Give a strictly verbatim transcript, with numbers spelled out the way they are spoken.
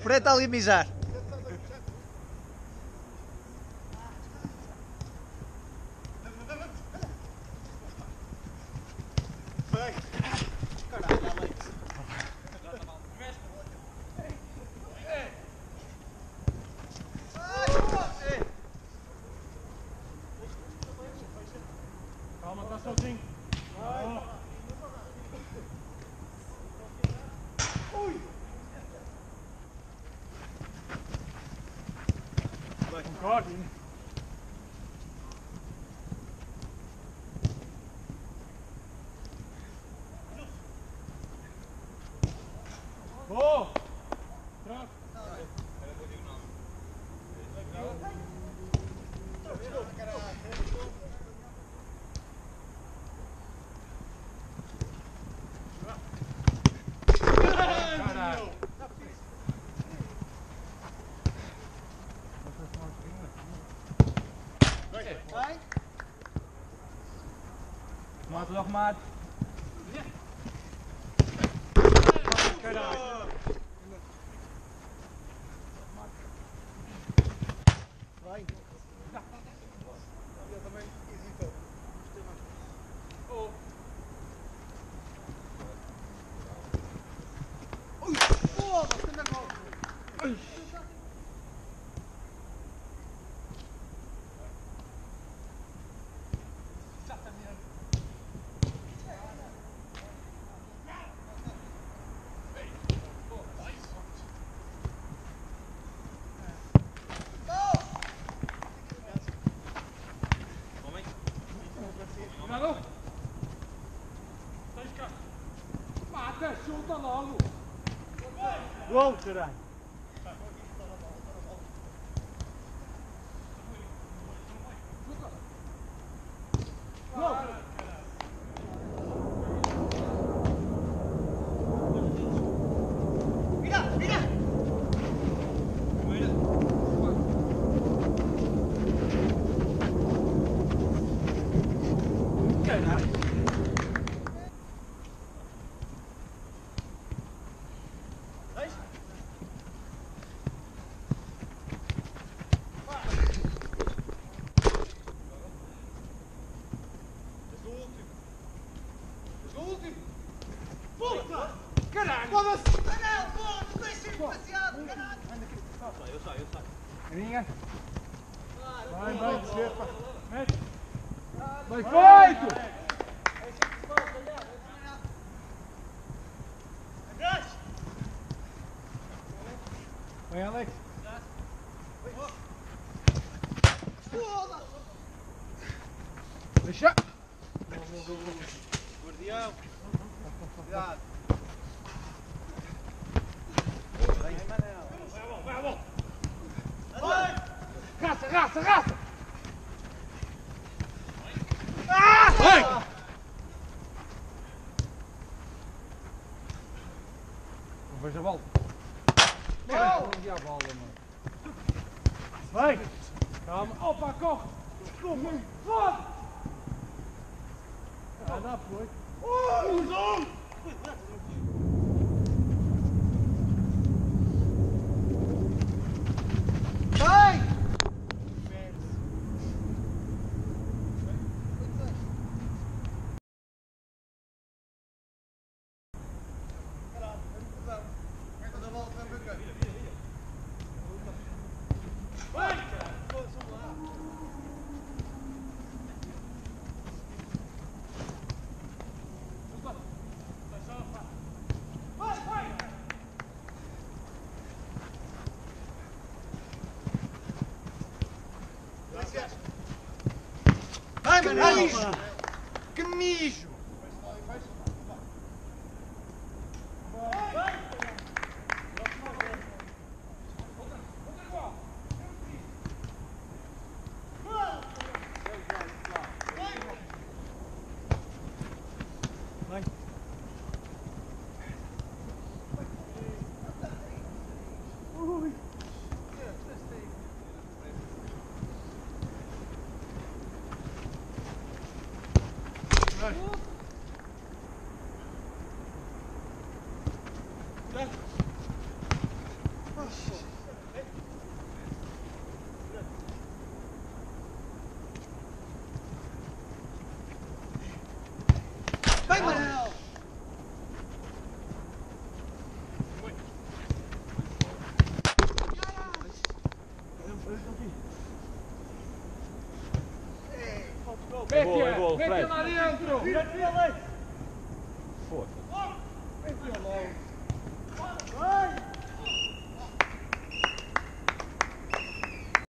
Fred está ali a mijar. Nog maar. Ja. Vai. Ja. Ja, também hesitou. Oh. Ui. Oh, was denn da drauf? Gol, caralho! Gol! Que mijo! Que mijo! Good. É gol, é gol, Fred. Mete lá dentro. Tira-te lá. Força. Mete lá.